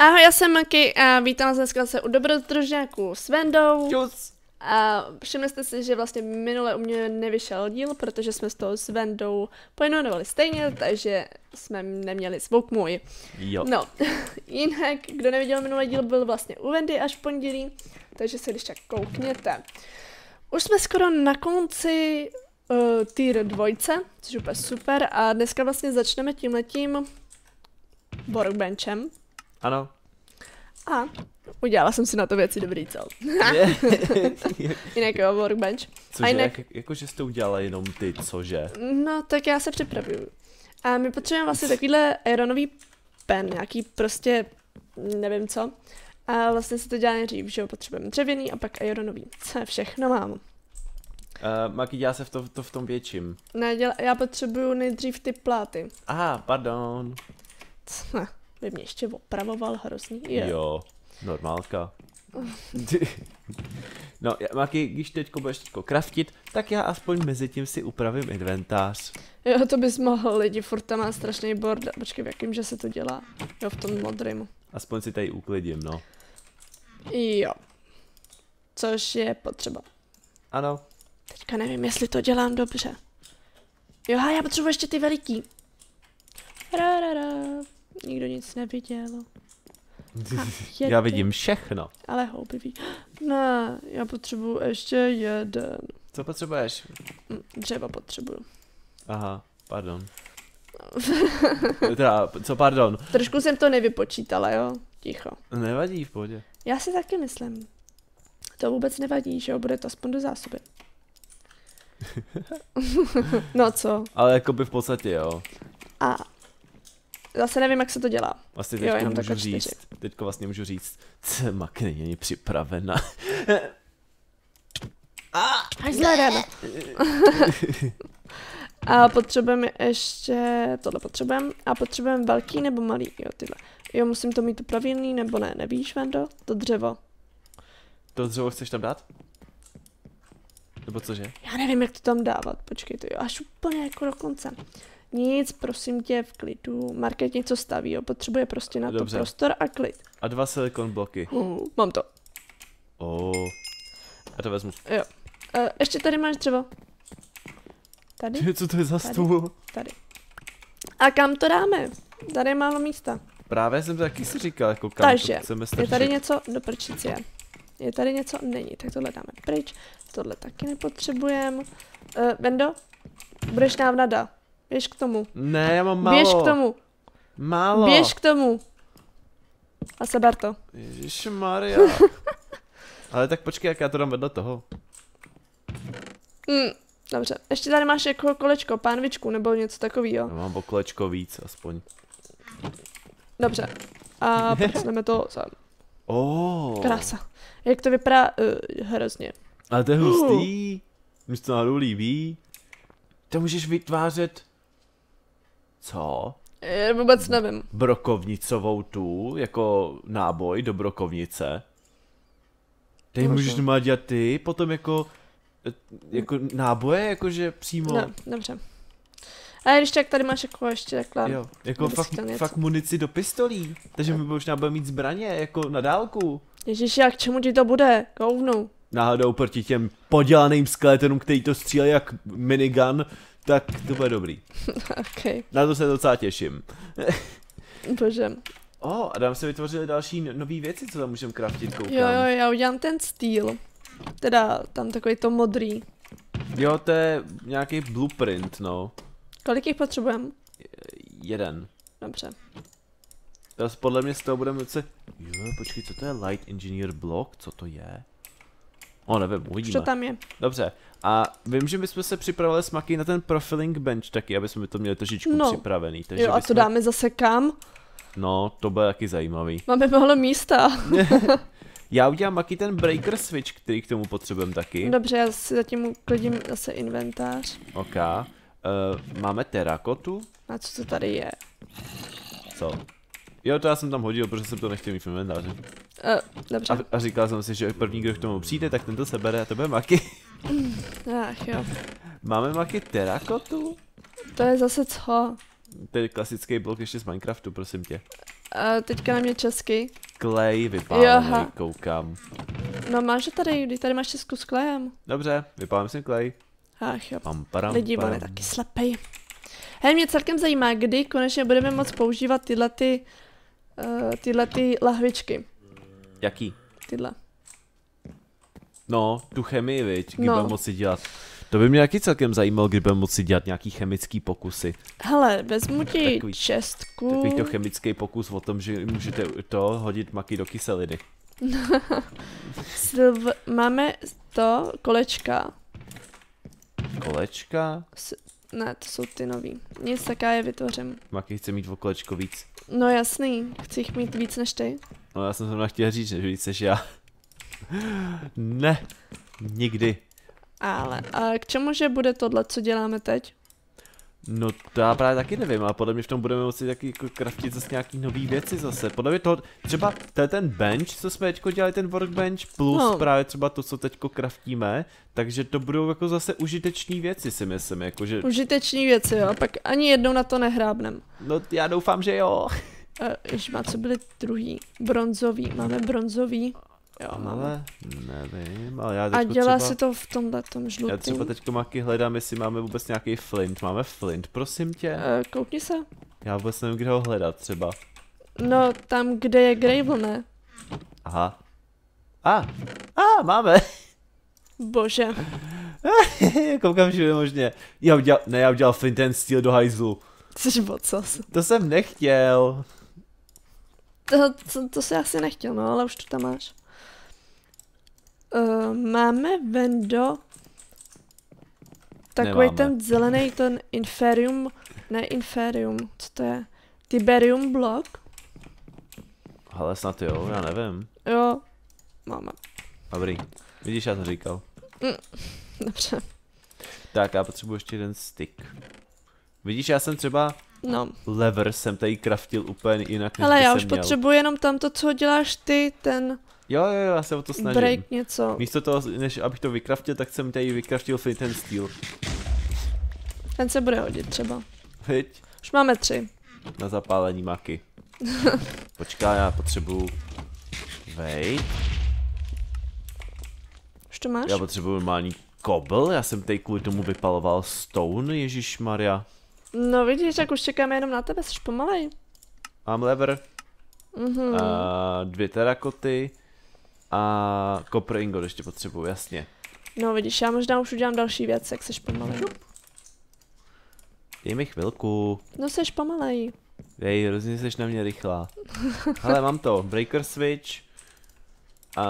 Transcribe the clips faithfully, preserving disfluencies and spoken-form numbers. Ahoj, já jsem Maki a vítám se dneska se u dobrodružňáků s Vendou. Čus. A všimli jste si, že vlastně minule u mě nevyšel díl, protože jsme s toho s Vendou pojmenovali stejně, takže jsme neměli zvuk můj. Jo. No, jinak, kdo neviděl minulý díl, byl vlastně u Vendy až v pondělí, takže se když tak koukněte. Už jsme skoro na konci uh, týr dvojce, což je úplně super, a dneska vlastně začneme tímhletím workbenchem. Ano. A udělala jsem si na to věci dobrý cel. Jinak jo, workbench. Cože, jinak... jak, jakože jste udělala jenom ty, cože? No, tak já se připravuju. A my potřebujeme vlastně takovýhle ironový pen, nějaký prostě, nevím co. A vlastně se to dělá nejdřív, že jo, potřebujeme dřevěný a pak ironový. Co všechno mám. Uh, Maki, já se v, to, to v tom větším. Ne, děla... já potřebuju nejdřív ty pláty. Aha, pardon. Co? By mě ještě opravoval hrozný. Jo, jo normálka. No, Maki, když teď budeš teďko craftit, tak já aspoň mezi tím si upravím inventář. Jo, to bys mohl, lidi, furt tam má strašný bordel. Počkej, v jakým, že se to dělá? Jo, v tom modrém. Aspoň si tady uklidím, no. Jo. Což je potřeba. Ano. Teďka nevím, jestli to dělám dobře. Jo, a já potřebuji ještě ty veliký. Ra, ra, ra. Nikdo nic neviděl. Já vidím všechno. Ale houby ví. Ne, já potřebuju ještě jeden. Co potřebuješ? Dřeva potřebuju. Aha, pardon. Teda, co pardon? Trošku jsem to nevypočítala, jo? Ticho. Nevadí, v pohodě. Já si taky myslím. To vůbec nevadí, že jo? Bude to aspoň do zásoby. No co? Ale jako by v podstatě, jo. A. Zase nevím, jak se to dělá. Vlastně teďka jo, můžu říct, teďka vlastně můžu říct, co Mak není připravena. A potřebujeme ještě, tohle potřebujeme, a potřebujeme velký nebo malý, jo tyhle. Jo, musím to mít upravený nebo ne, nevíš, Vendo? To dřevo. To dřevo chceš tam dát? Nebo cože? Já nevím, jak to tam dávat, počkej, to jo, až úplně jako do konce. Nic, prosím tě, v klidu. Market něco staví, jo. Potřebuje prostě na dobře. To prostor a klid. A dva silikon bloky. Uh, mám to. Oh. A to vezmu. Jo. Uh, ještě tady máš dřevo. Tady? Co to je za stůl? Tady. tady. A kam to dáme? Tady je málo místa. Právě jsem to taky si říkal, jako kam takže, to chceme stačit. Je tady něco do prčici je. Je tady něco? Není. Tak tohle dáme pryč. Tohle taky nepotřebujeme. Uh, Vendo, budeš nám nada. Běž k tomu. Ne, já mám málo. Běž k tomu. Málo. Běž k tomu. A seber to. Ježišmarja. Ale tak počkej, jak já to dám vedle toho. Mm, dobře. Ještě tady máš jako kolečko, pánvičku nebo něco takového. Já mám o kolečko víc aspoň. Dobře. A posuneme to sem. Oh. Krása. Jak to vypadá uh, hrozně. Ale to je hustý. Uh. Mně se to náhodou líbí. Ty můžeš vytvářet... Co? Já vůbec nevím. Brokovnicovou tu, jako náboj do brokovnice. Ty můžeš doma dělat ty, potom jako... Jako náboje, jakože přímo... No, dobře. A když tak tady máš jako ještě takhle... Jo, jako fakt, fakt munici do pistolí. Takže my možná budeme mít zbraně, jako na dálku. Ježiši, jak k čemu ti to bude? Kouvnu. Náhodou proti těm podělaným skeletonům, který to střílí jak minigun, tak to bude dobrý. Okay. Na to se docela těším. Bože. O, oh, a tam se vytvořily další nové věci, co tam můžeme craftit, koukám. Jo, jo, já udělám ten steel. Teda tam takový to modrý. Jo, to je nějaký blueprint, no. Kolik jich potřebujeme? Jeden. Dobře. Teraz podle mě z toho budeme se... Jo, počkej, co to je Light Engineer Block? Co to je? O, nevím, uvidíme. Co tam je? Dobře. A vím, že my jsme se připravili s Maki na ten profiling bench taky, aby jsme to měli trošičku no. připravený. Takže jo, a to jsme... dáme zase kam? No, to bude taky zajímavý. Máme málo místa. Já udělám Maki ten breaker switch, který k tomu potřebujeme taky. Dobře, já si zatím uklidím zase inventář. OK. Uh, máme terakotu. A co to tady je? Co? Jo, to já jsem tam hodil, protože jsem to nechtěl mít v inventáři. Uh, dobře. A, a říkal jsem si, že první, kdo k tomu přijde, tak tento sebere a to bude Maki. Mm, ach jo. Máme Maki terakotu? To je zase co? To je klasický blok ještě z Minecraftu, prosím tě. A teďka na mě česky. Klej vypálím, koukám. No máš to tady, když tady máš česku s klejem. Dobře, vypálím si klej. Ach jo, pam, param, lidi, on je taky slepej. Hej, mě celkem zajímá, kdy konečně budeme moct používat tyhle ty, uh, tyhle ty lahvičky. Jaký? Tyhle. No, tu chemii, viď, kdy no. budeme moci dělat. To by mě taky celkem zajímalo, kdy budeme moci dělat nějaký chemický pokusy. Hele, vezmu ti takový, čestku. Takový to chemický pokus o tom, že můžete to hodit maky do kyseliny. Silv, máme to kolečka. Kolečka? S ne, to jsou ty nový. Nic, taká je vytvořím. Maky chce mít o kolečko víc. No jasný, chci jich mít víc než ty. No já jsem zrovna chtěl říct, že víc než já. Ne, nikdy. Ale a k čemu, že bude tohle, co děláme teď? No to já právě taky nevím, ale podle mě v tom budeme moci taky jako craftit zase nějaký nový věci zase. Podle mě to, třeba to je ten bench, co jsme teďko dělali, ten workbench, plus no. právě třeba to, co teďko craftíme, takže to budou jako zase užiteční věci, si myslím, jakože... Užiteční věci, jo, pak ani jednou na to nehrábnem. No já doufám, že jo. Jež má, co byly druhý? Bronzový, máme bronzový. Jo, ale nevím, ale já teďko třeba... A dělá se to v tomhle tom žlutým. Já třeba teďko maky hledám, jestli máme vůbec nějaký flint. Máme flint, prosím tě. E, koukni se. Já vůbec nevím, kde ho hledat třeba. No, tam, kde je gravel, ne? Aha. A, ah, ah, máme. Bože. Koukám, že je možně. Já udělal, ne, já udělal flint and steel do hajzlu. Což bocas. To jsem nechtěl. To, to, to jsi asi nechtěl, no, ale už to tam máš. Uh, máme vendo takový Nemáme. ten zelený, ten inferium, ne inferium, co to je? Tiberium blok? Hele, snad jo, já nevím. Jo, máme. Dobrý, vidíš, já to říkal. Mm, dobře. Tak, já potřebuji ještě jeden stick. Vidíš, já jsem třeba... No. Lever jsem tady craftil úplně jinak, než Ale já už měl. potřebuji jenom tamto, co děláš ty, ten... Jo, jo, jo, já se o to snažím. Break něco. Místo toho, než abych to vykraftil, tak jsem tady vykraftil flint and steel. Ten se bude hodit třeba. Viď? Už máme tři. Na zapálení maky. Počká, já potřebuju... Vej. Už to máš? Já potřebuju normální kobl, já jsem tady kvůli tomu vypaloval stone, ježišmarja. No vidíš, jak už čekáme jenom na tebe, jsi pomalej. Mám lever. Mm-hmm. A dvě terakoty. A copper ingot ještě potřebuju, jasně. No vidíš, já možná už udělám další věc, jak jsi pomalej. Dej mi chvilku. No jsi pomalej. Dej, hrozně jsi na mě rychlá. Hele, mám to, breaker switch. A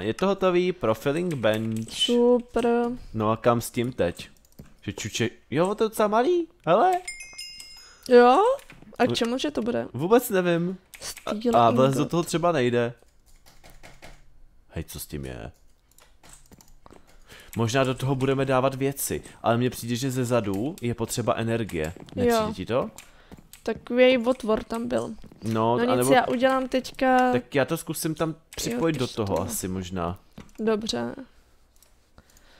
je to hotový, profiling bench. Super. No a kam s tím teď? Že čuče, jo, to je docela malý, hele. Jo? A k čemu, že to bude? Vůbec nevím. Steel a vlez do toho třeba nejde. Hej, co s tím je? Možná do toho budeme dávat věci, ale mně přijde, že ze zadu je potřeba energie. Nepřijde ti to? Takový otvor tam byl. No, no nic, anebo... já udělám teďka... Tak já to zkusím tam připojit jo, do toho to... asi možná. Dobře.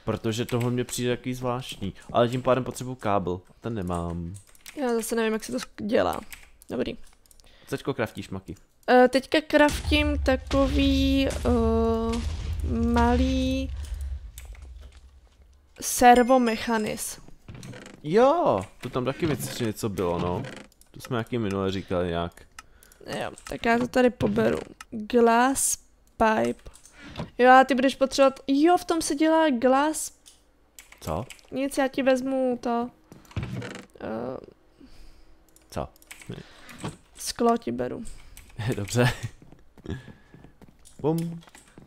Protože tohle mě přijde takový zvláštní, ale tím pádem potřebuji kábel, ten nemám. Já zase nevím, jak se to dělá. Dobrý. Co teďko craftíš, Maky? Uh, teďka craftím takový uh, malý servomechanism. Jo, to tam taky věci něco bylo, no. To jsme taky minule říkali nějak. Jo, tak já to tady poberu. Glass pipe. Jo, a ty budeš potřebovat... Jo, v tom se dělá glass... Co? Nic, já ti vezmu to... Uh... Co? Sklo ti beru. Dobře. Bum.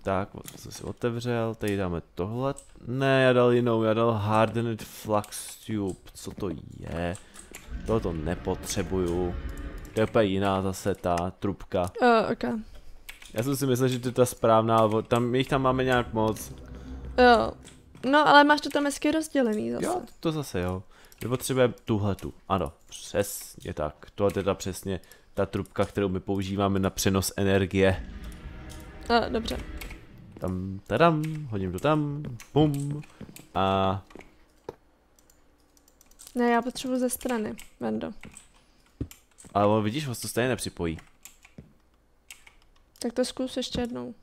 Tak, to jsem si otevřel, tady dáme tohle. Ne, já dal jinou, já dal hardened flux tube. Co to je? Tohle to nepotřebuju. To je úplně jiná zase ta trubka. Uh, okay. Já jsem si myslel, že to je ta správná, tam, jich tam máme nějak moc. Jo, no ale máš to tam hezky rozdělený zase. Jo, to zase jo. My potřebujeme tuhletu, ano, přesně tak. Tohle je ta přesně ta trubka, kterou my používáme na přenos energie. A, dobře. Tam, tadam, hodím to tam, bum, a... Ne, já potřebuji ze strany, vendo. Ale vidíš, vás to stejně nepřipojí. Tak to zkus ještě jednou.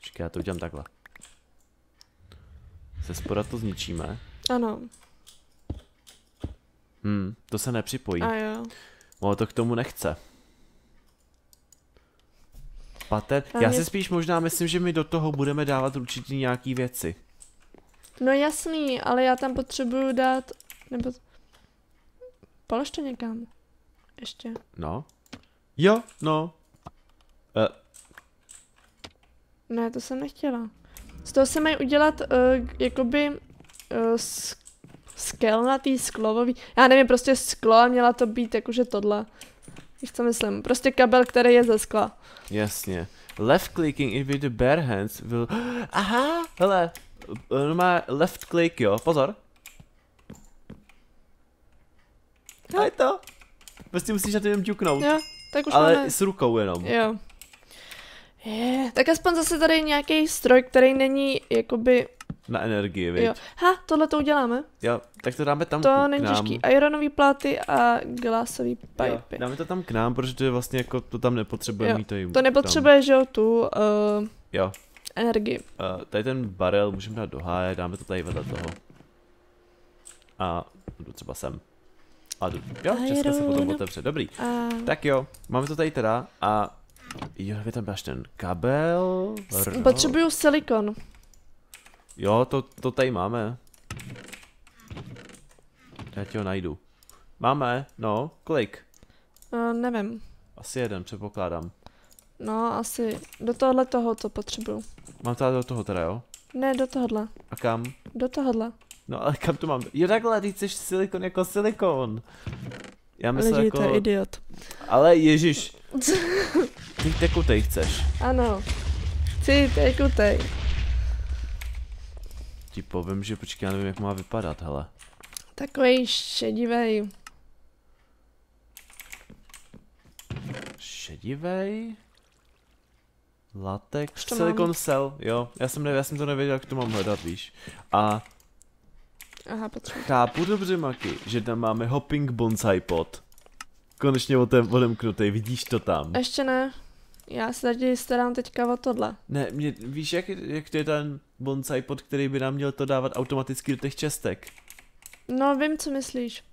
Čekaj, já to udělám takhle. Ze spoda to zničíme. Ano. Hm, to se nepřipojí. A jo. No, to k tomu nechce. Pater, já je... si spíš možná myslím, že my do toho budeme dávat určitě nějaký věci. No jasný, ale já tam potřebuju dát, nebo... Polož to někam. Ještě. No. Jo, no. E. Ne, to jsem nechtěla. Z toho se mají udělat, uh, jakoby, uh, skelnatý, sklovový, já nevím, prostě sklo a měla to být jakože tohle. Víš, co myslím? Prostě kabel, který je ze skla. Jasně. Left clicking it with the bare hands will... Aha, hele, má left click, jo, pozor. Hele to. Prostě musíš na to jenom ťuknout. Jo, tak už ale máme... s rukou jenom. Jo. Je, tak aspoň zase tady je nějaký stroj, který není jakoby... Na energii, viď? Jo. Ha, tohle to uděláme. Jo, tak to dáme tam. To není těžký. Ironový pláty a glassový pipy. Jo, dáme to tam k nám, protože to je vlastně jako, to tam nepotřebuje mít. To, to nepotřebuje, tam. Že jo, tu uh, jo. energii. Uh, tady ten barel můžeme dát do háje, dáme to tady vedle toho. A jdu třeba sem. A jdu. Jo, Česka se potom otevře, dobrý. A... Tak jo, máme to tady teda a... Jo, vy tam máš ten kabel. Rno. Potřebuju silikon. Jo, to, to tady máme. Já ti ho najdu. Máme, no, kolik? Uh, nevím. Asi jeden, předpokládám. No, asi do tohohle toho to potřebuju. Mám tady do toho teda, jo? Ne, do tohohle. A kam? Do tohohle. No, ale kam to mám? Jo, takhle, ty chceš silikon jako silikon. Já myslím jako... to je idiot. Ale ježiš. Ty tekutej chceš. Ano. Ty tekutej. Ti povím, že počkej, já nevím, jak má vypadat, hele. Takovej šedivej. Šedivej? Latex, silikon cell, jo. Já jsem, nevěděl, já jsem to nevěděl, jak to mám hledat, víš. A... Aha, potřebuji. Chápu dobře, Maki, že tam máme hopping bonsai pot. Konečně odemknutý, vidíš to tam. Ještě ne. Já se tady starám teďka o tohle. Ne, mě, víš, jak, jak to je ten bonsai pod, který by nám měl to dávat automaticky do těch čestek? No, vím, co myslíš.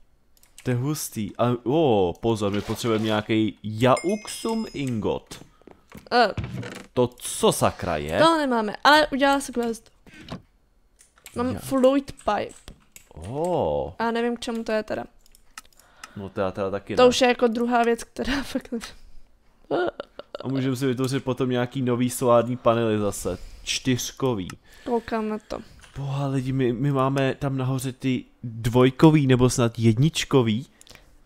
To je hustý. A, o, pozor, my potřebujeme nějaký jauxum ingot. Uh, to co sakra je? To nemáme, ale udělala se quest. Mám já. Fluid pipe. Oh. A nevím, k čemu to je teda. No to já teda taky To ne. už je jako druhá věc, která fakt nevím. A můžeme si vytvořit potom nějaký nový solární panely zase. Čtyřkový. Koukám na to. Boha lidi, my, my máme tam nahoře ty dvojkový nebo snad jedničkový.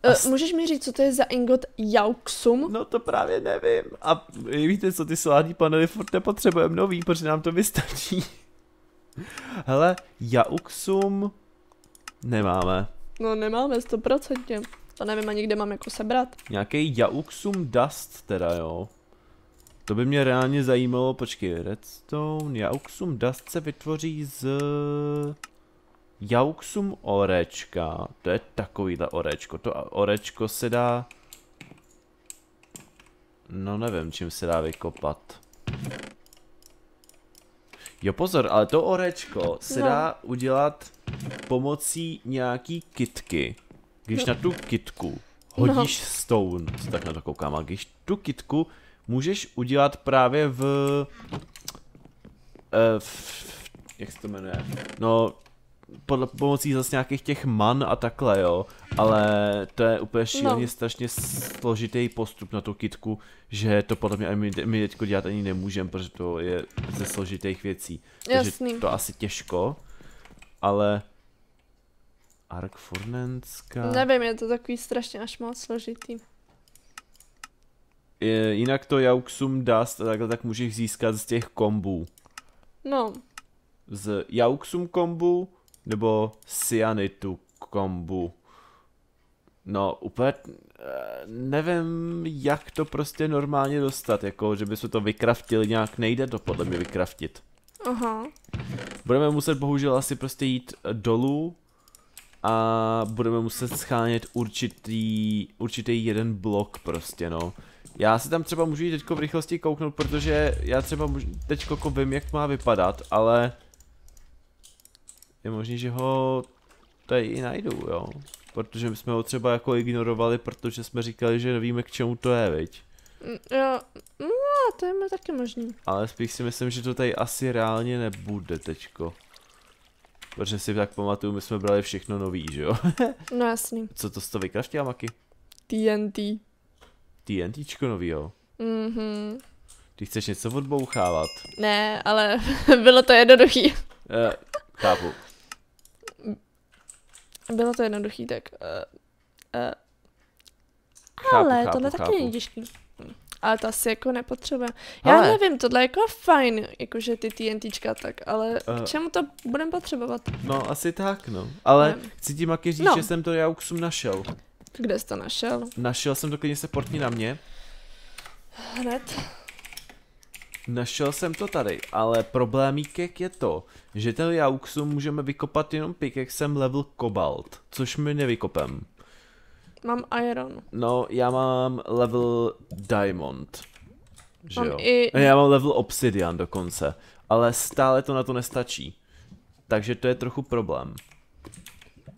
E, můžeš mi říct, co to je za ingot jauxum? No to právě nevím. A víte co, ty solární panely furt nepotřebujeme nový, protože nám to vystačí. Hele, jauxum nemáme. No nemáme, stoprocentně. To nevím ani, kde mám jako sebrat. Nějaký jauxum dust teda, jo. To by mě reálně zajímalo, počkej, redstone, jauxum dust se vytvoří z... Jauxum orečka, to je takovýhle orečko, to orečko se dá... No nevím, čím se dá vykopat. Jo pozor, ale to orečko se no. dá udělat pomocí nějaký kitky. Když no. na tu kitku hodíš no. stone, tak na to koukám, a když tu kitku můžeš udělat právě v, v... Jak se to jmenuje? No, pod, pomocí zase nějakých těch man a takhle, jo. Ale to je úplně šíleně no. strašně složitý postup na tu kitku, že to podle mě my, my teďko dělat ani nemůžeme, protože to je ze složitých věcí. Takže jasný. To asi těžko, ale... Ark Fornenská... Nevím, je to takový strašně až moc složitý. Je, jinak to jauxum dust a takhle tak můžeš získat z těch kombů. No. Z jauxum kombu nebo cyanitu kombu. No úplně nevím, jak to prostě normálně dostat, jako že by se to vykraftili nějak, nejde to podle mě vykraftit. Aha. Budeme muset bohužel asi prostě jít dolů a budeme muset schánět určitý, určitý jeden blok prostě, no. Já se tam třeba můžu jít teďko v rychlosti kouknout, protože já třeba můžu, teďko jako vím, jak má vypadat, ale je možný, že ho tady i najdu, jo. Protože my jsme ho třeba jako ignorovali, protože jsme říkali, že nevíme, k čemu to je, viď? Jo, no, to je taky možný. Ale spíš si myslím, že to tady asi reálně nebude teďko. Protože si tak pamatuju, my jsme brali všechno nový, že jo? No jasný. Co to jste vykraftila, Maki? T N T. TNTčko novýho? Mhm. Ty chceš něco odbouchávat? Ne, ale bylo to jednoduchý. Eh, chápu. Bylo to jednoduchý, tak... Uh, uh. Chápu, ale chápu, tohle chápu. Taky není těžký. Ale to asi jako nepotřebuje. Já ale. nevím, tohle je jako fajn, jakože ty TNTčka tak, ale uh. k čemu to budeme potřebovat? No asi tak, no. Ale ne. Chci ti, Maki, říct, no. že jsem to Jauxum našel. Kde jsi to našel? Našel jsem to, klidně se portni na mě. Hned. Našel jsem to tady, ale problémík je to, že ten Jauxum můžeme vykopat jenom pik, jak jsem level kobalt, což my nevykopem. Mám iron. No, já mám level diamond. Že mám jo? I... Já mám level obsidian dokonce, ale stále to na to nestačí. Takže to je trochu problém.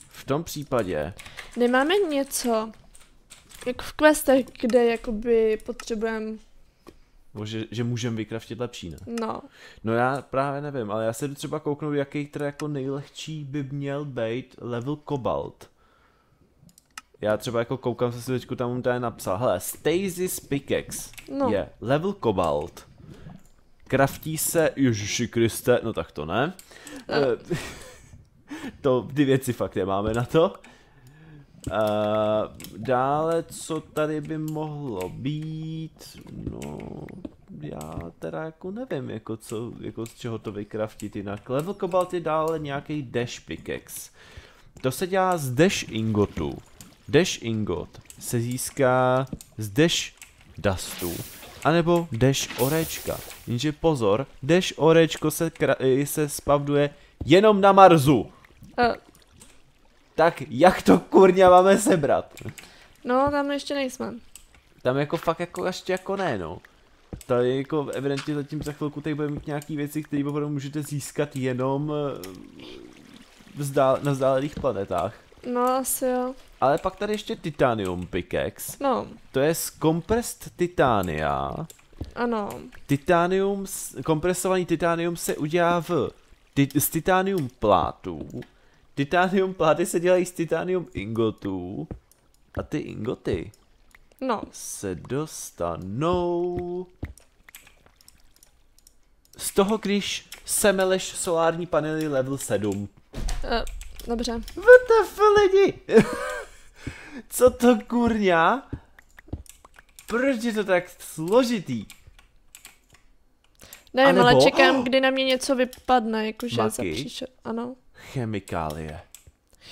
V tom případě... Nemáme něco, jako v questech, kde jakoby potřebujeme... Že, že můžeme vykraftit lepší, ne? No. No já právě nevím, ale já se jdu třeba kouknout, jaký teda jako nejlehčí by měl být level kobalt. Já třeba jako koukám se si teďku tam tady napsal, hele, Stasis Pickaxe no. je level kobalt. Kraftí se, Ježiši Kriste, no tak to ne. No. To ty věci fakt nemáme na to. Uh, dále, co tady by mohlo být, no, já teda jako nevím, jako co, jako z čeho to vykraftit jinak. Level kobalt je dále nějaký dash pickaxe. To se dělá z dash ingotu. Dash ingot se získá z dash dustu, anebo dash orečka. Jenže pozor, dash orečko se, se spavduje jenom na Marsu. Uh. Tak jak to kurňa máme sebrat? No, tam ještě nejsme. Tam jako fakt jako ještě jako ne, no. Tady jako evidentně zatím za chvilku tady budeme mít nějaký věci, které potom můžete získat jenom vzdál, na vzdálených planetách. No, asi jo. Ale pak tady ještě titanium pickaxe. No. To je z compressed titania. Ano. Titanium, kompresovaný titanium se udělá v, z titanium plátů. Titanium pláty se dělají z titanium ingotů a ty ingoty no. se dostanou z toho, když semeleš solární panely level sedm. Uh, dobře. W T F lidi! Co to kurňa? Proč je to tak složitý? Ne, nebo... ale čekám, kdy na mě něco vypadne, jakože zapříště, ano. Chemikálie.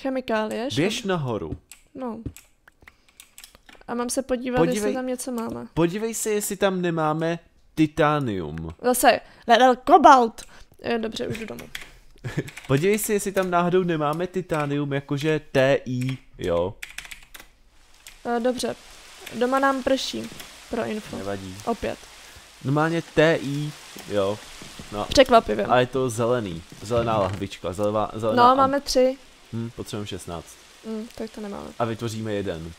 Chemikálie? Šem... Běž nahoru. No. A mám se podívat, podívej, jestli tam něco máme. Podívej se, jestli tam nemáme titanium. Zase, level kobalt. Dobře, už jdu domů. Podívej se, jestli tam náhodou nemáme titanium, jakože T I, jo. Dobře. Doma nám prší. Pro info. Nevadí. Opět. Normálně T I, jo. No. Překvapivě. A je to zelený, zelená lahvička, zelená, zelená... No, máme tři. Hm, potřebujeme šestnáct. Hm, tak to nemáme. A vytvoříme jeden.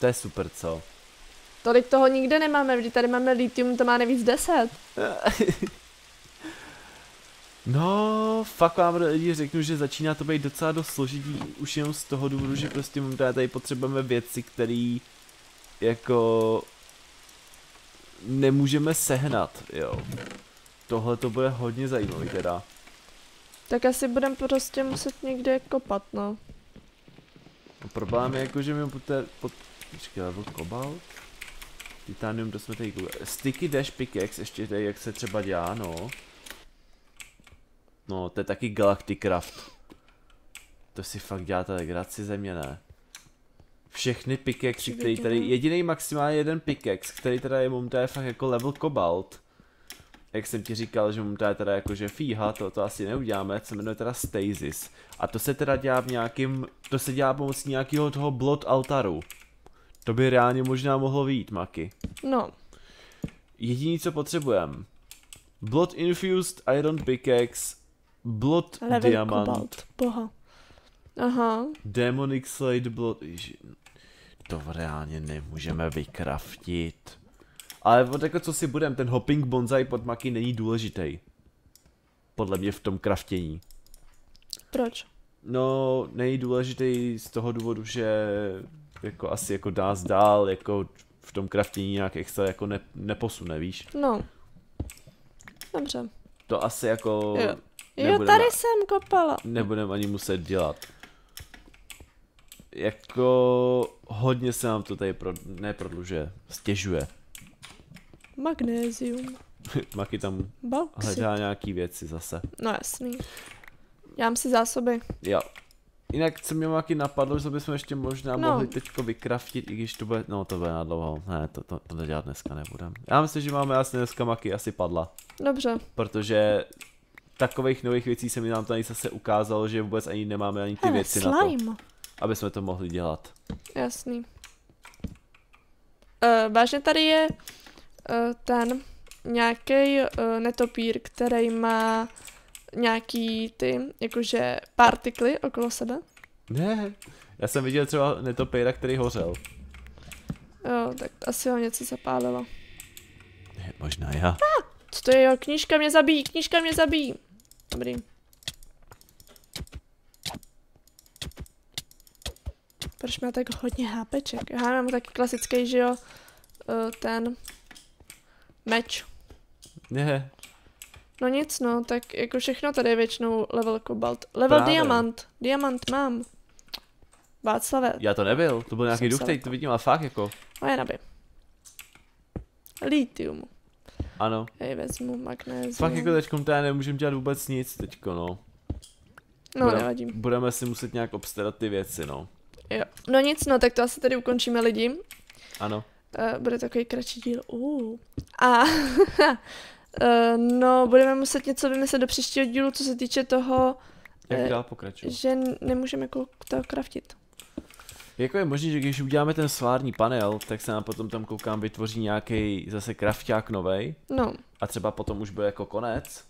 To je super, co? Tolik toho nikde nemáme, vždyť tady máme litium, to má nejvíc deset. No, fakt vám lidi řeknu, že začíná to být docela dost složitý, už jenom z toho důvodu, že prostě tady potřebujeme věci, které jako... nemůžeme sehnat, jo. Tohle to bude hodně zajímavý teda. Tak asi budeme prostě muset někde kopat, no. no problém je jako, že mi poté... Pot... Počkej, level kobalt? Titanium, to jsme tady koukali. Sticky dash pickaxe, ještě tady, jak se třeba dělá, no. No, to je taky Galacticraft. To si fakt děláte legraci země, ne? Všechny pickaxe, který tady, jediný maximálně jeden pickaxe, který teda je momentálně fakt jako level kobalt. jak jsem ti říkal, že mu to je teda jakože fíha, to, to asi neuděláme, to se jmenuje teda Stasis. A to se teda dělá v nějakým, to se dělá pomocí nějakého toho blot altaru. To by reálně možná mohlo vyjít, Maki. No. Jediné, co potřebujeme. Blood infused iron pickaxe, blood Eleven diamant. Kobalt. Boha. Aha. Demonic slate blood. To reálně nemůžeme vykraftit. Ale od jako co si budem, ten hopping bonsai pod Maki není důležitý. Podle mě v tom kraftění. Proč? No, není důležitý z toho důvodu, že jako asi jako nás dál, jako v tom kraftění nějak extra jako ne, neposune, víš? No. Dobře. To asi jako... Jo, jo tady a... jsem kopala. Nebudem ani muset dělat. Jako... Hodně se nám to tady pro... neprodlužuje. Stěžuje. Magnézium. Maki tam Bauxit. Hledá nějaký věci zase. No jasný. Dělám si zásoby. Jo. Jinak se mě Maki napadlo, že bychom ještě možná no. mohli teďko vykraftit, i když to bude... No to bude na dlouho. Ne, to, to, to dělat dneska nebudem. Já myslím, že máme jasně dneska Maki asi padla. Dobře. Protože takových nových věcí se mi nám tady zase ukázalo, že vůbec ani nemáme ani ty Hele, věci slime. na to. Aby jsme to mohli dělat. Jasný. Uh, vážně tady je uh, ten nějaký uh, netopír, který má nějaký ty, jakože partikly okolo sebe. Ne, já jsem viděl třeba netopíra, který hořel. Jo, tak asi ho něco zapálilo. Ne, možná já. Ah, co to je, jo, knížka mě zabíjí, knížka mě zabíjí. Dobrý. Proč má tak hodně hápeček? Já mám taky klasický, že jo, ten meč. Ne. No nic, no, tak jako všechno tady je většinou level kobalt. Level Právě. diamant, diamant mám. Václavé. Já to nebyl, to byl nějaký duch, teď to vidím, ale fakt jako. No jen aby. Litium. Ano. Hej, vezmu magnézium. Fakt jako teďkom teda nemůžeme dělat vůbec nic teďko, no. No, budeme, nevadím. Budeme si muset nějak obstarat ty věci, no. Jo. No nic, no, tak to asi tady ukončíme, lidi. Ano. Uh, bude takový kratší díl. Uh. A uh, no, budeme muset něco vymyslet do příštího dílu, co se týče toho, Jak dál pokračuji? že nemůžeme to kraftit. Jako je možné, že když uděláme ten solární panel, tak se nám potom tam koukám vytvoří nějaký zase krafťák novej. No. A třeba potom už bude jako konec.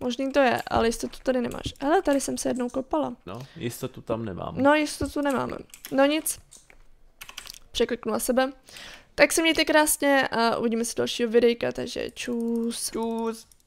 Možný to je, ale jistotu tady nemáš. Hele, tady jsem se jednou kopala. No, jistotu tam nemáme. No, jistotu nemáme. No nic. Překliknu na sebe. Tak se mějte krásně a uvidíme se dalšího videjka, takže čus. Čus.